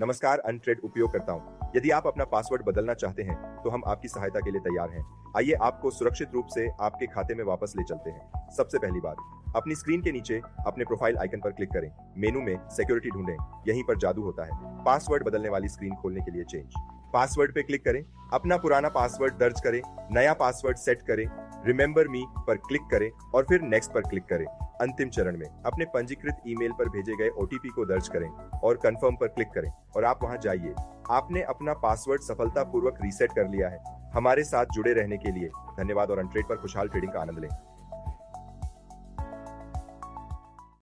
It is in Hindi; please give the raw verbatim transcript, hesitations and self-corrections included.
नमस्कार अनट्रेड उपयोगकर्ताओं, यदि आप अपना पासवर्ड बदलना चाहते हैं तो हम आपकी सहायता के लिए तैयार हैं। आइए आपको सुरक्षित रूप से आपके खाते में वापस ले चलते हैं। सबसे पहली बात, अपनी स्क्रीन के नीचे अपने प्रोफाइल आइकन पर क्लिक करें, मेनू में सिक्योरिटी ढूंढें, यहीं पर जादू होता है। पासवर्ड बदलने वाली स्क्रीन खोलने के लिए चेंज पासवर्ड पे क्लिक करें, अपना पुराना पासवर्ड दर्ज करें, नया पासवर्ड सेट करें, रिमेम्बर मी पर क्लिक करें और फिर नेक्स्ट पर क्लिक करें। अंतिम चरण में अपने पंजीकृत ईमेल पर भेजे गए ओटीपी को दर्ज करें और कंफर्म पर क्लिक करें और आप वहां जाइए। आपने अपना पासवर्ड सफलतापूर्वक रीसेट कर लिया है। हमारे साथ जुड़े रहने के लिए धन्यवाद और अनट्रेड पर खुशहाल ट्रेडिंग का आनंद लें।